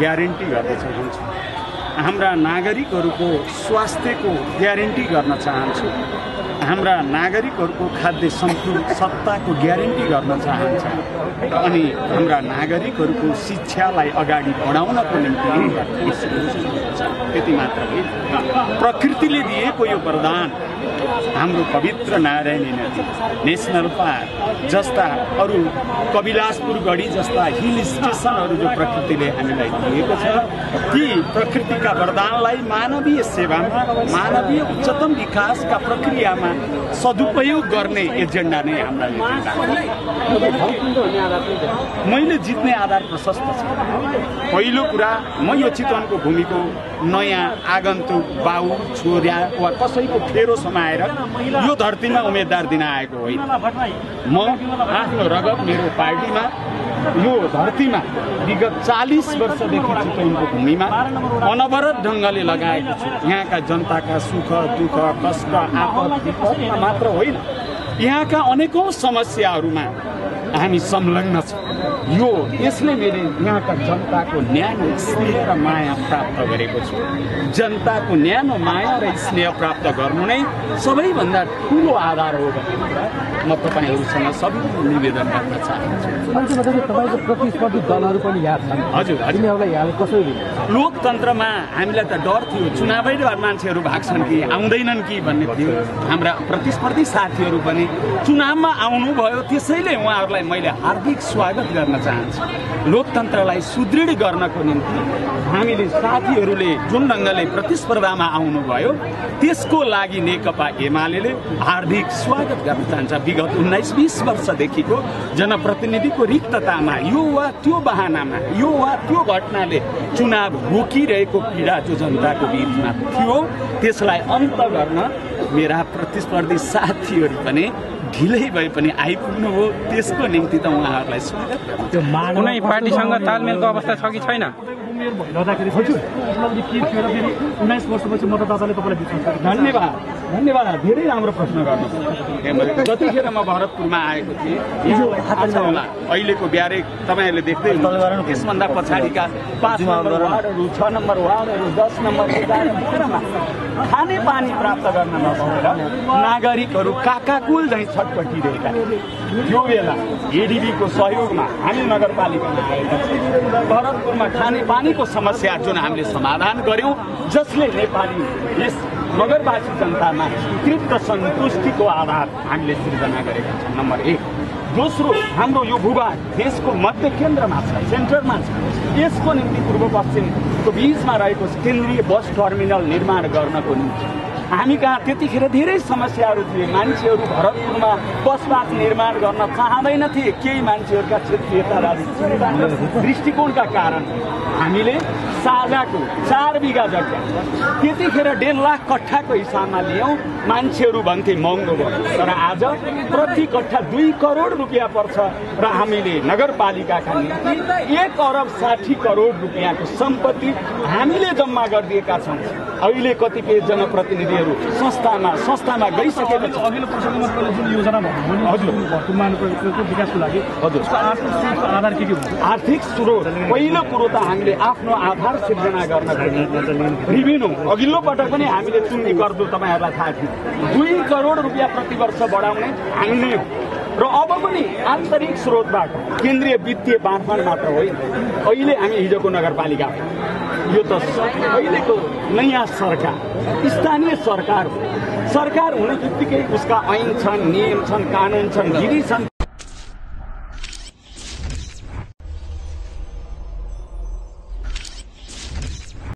Guarantee गर्दछौं भन्छु। हाम्रा नागरिकहरुको स्वास्थ्यको ग्यारेन्टी गर्न चाहन्छु। हाम्रा नागरिकहरुको खाद्य सम्पूर्ण सत्ताको ग्यारेन्टी गर्न चाहन्छु। अनि हाम्रा नागरिकहरुको शिक्षालाई अगाडि बढाउनको निम्ति त्यति मात्र हो। प्रकृतिले दिएको यो वरदान हाम्रो पवित्र नारायणी नदी नेशनल पार्क जस्ता अरु कविलासपुर गढी जस्ता हिल स्टेशनहरु जो प्रकृतिले हामीलाई दिएको छ ती प्रकृतिका वरदानलाई मानवीय सेवामा मानवीय उच्चतम विकासका प्रक्रियामा सदुपयोग गर्ने एजेन्डा नै हामीलाई मैले जित्ने आधार प्रशस्त छ। पहिलो कुरा म यो चितवनको भूमिको नयाँ आगन्तुक बाउ छोरा वा कसैको फेरो समाएर यो धरतीमा उम्मेदवार दिन आएको होइन। म आफ्नो रगत मेरो पार्टीमा यो धरतीमा विगत 40 वर्षदेखि चितवनको भूमिमा अनवरत ढंगले लगाएको छु। यहाँका जनताका सुख दुःख कष्ट आपद विपदमा मात्र होइन यहाँका अनेकौं समस्याहरूमा हामी संलग्न छौं। यो यसले मैले यहाँका जनताको न्यानो स्नेह र माया प्राप्त गरेको छु। जनताको न्यानो माया र स्नेह प्राप्त गर्नु नै सबैभन्दा ठूलो आधार हो भनेर म तपाईहरुसँग सबैले निवेदन गर्न चाहन्छु। मान्छेहरुले तपाईको प्रतिस्पर्धी दलहरु पनि याद छन्। हजुर तिनीहरुलाई हाल कसरी लोकतन्त्रमा हामीलाई त डर थियो चुनावैबाट मान्छेहरु भाग्छन् कि आउँदैनन् कि भन्ने थियो। हाम्रा प्रतिस्पर्धी साथीहरु पनि चुनावमा आउनु भयो त्यसैले उहाँहरुलाई मैले हार्दिक स्वागत गर्न चाहन्छु। लोकतन्त्रलाई सुदृढ गर्नको निम्ति हामीले साथीहरूले जुन ढंगले प्रतिस्पर्धामा आउनु भयो त्यसको लागि नेकपा एमालेले हार्दिक स्वागत गर्न चाहन्छ। विगत 19-20 वर्षदेखिको जनप्रतिनिधिको रिक्ततामा यो वा त्यो बहानामा यो वा त्यो घटनाले चुनाव रोकिरहेको पीडा जो जनताको बीचमा थियो त्यसलाई अन्त गर्न मेरा प्रतिस्पर्धी साथीहरू पनि ढिलै भए पनि आइपुग्नु हो त्यसको निम्ति त उहाँहरुलाई स्वागत छ। कुनै पार्टीसँग तालमेलको अवस्था छ कि छैन? उमेर भइरहँदाखेरि हजुर उपलब्धि के थियो र फेरि 19 वर्षपछि मतदाताले तपाईलाई विश्वास गर्छ। धन्यवाद। धेरै राम्रो प्रश्न गर्नुभयो। जतिखेर म भरतपुरमा आएको थिएँ हिजो आज होला अहिलेको ब्यारेक तपाईहरुले देख्दै हुनुहुन्छ। त्यसभन्दा पछाडीका 5 नम्बर वार्डहरु 6 नम्बर वार्डहरु 10 नम्बर 11 नम्बरमा खाने पानी प्राप्त गर्न नसकेर नागरिकहरु काकाकुल झैं छटपटिरहेका थिए। त्यो बेला एडीबी को सहयोगमा हामी नगरपालिकामा आएका थियौं। भरतपुरमा खाने पानीको समस्या जुन हामीले समाधान गर्यौं जसले नेपाली यस मगरवासी जनतामा तृप्त सन्तुष्टिको आधार हामीले सृजना गरेका छौं। नम्बर 1। दोस्रो, हाम्रो यो भूभाग देशको मध्य केन्द्रमा छ, सेन्टरमा छ। यसको निम्ति पूर्व पश्चिमको बीचमा रहेको केन्द्रीय बस टर्मिनल निर्माण गर्नको निम्ति हामी कहाँ त्यतिखेर धेरै समस्याहरू थिए। मान्छेहरू भरतपुरमा बस पार्क निर्माण गर्न चाहँदैन थिए। केही मान्छेहरूका क्षेत्रीयता दृष्टिकोणका कारण हामीले साझाको 4 बिघा जग्गा त्यतिखेर 1.5 लाख कट्ठाको हिसाबमा लियौं। मान्छेहरू भन्थे महँगो भयो, तर आज प्रति कट्ठा 2 करोड रुपियाँ पर्छ र हामीले नगरपालिकाका निम्ति 1 अरब 60 करोड रुपियाँको सम्पत्ति हामीले जम्मा गरिदिएका छौं। अहिले कतिपय जनप्रतिनिधिहरू संस्थामा गइसकेपछि अघिल्लो प्रसङ्गमा जुन योजना भन्नु हजुर वर्तमान प्रगतिको विकासको लागि हजुर आर्थिक आधार के हुन्छ? आर्थिक स्रोत पहिलो कुरो त हामीले आफ्नो आधार सिर्जना गर्न रिभिन्यू अघिल्लो पटक पनि हामीले चुन्नी गर्दो तपाईहरुलाई थाहा थियो 2 करोड रुपियाँ प्रतिवर्ष बढाउने हामीले र अब पनि आन्तरिक स्रोतबाट केन्द्रीय वित्तीय बाँडफाँड मात्र होइन। अहिले हामी हिजोको नगरपालिका यो त अहिलेको नयाँ सरकार स्थानीय सरकार हो। सरकार हुने बित्तिकै उसका ऐन छन्, नियम छन्, कानुन छन्, विधि छन्।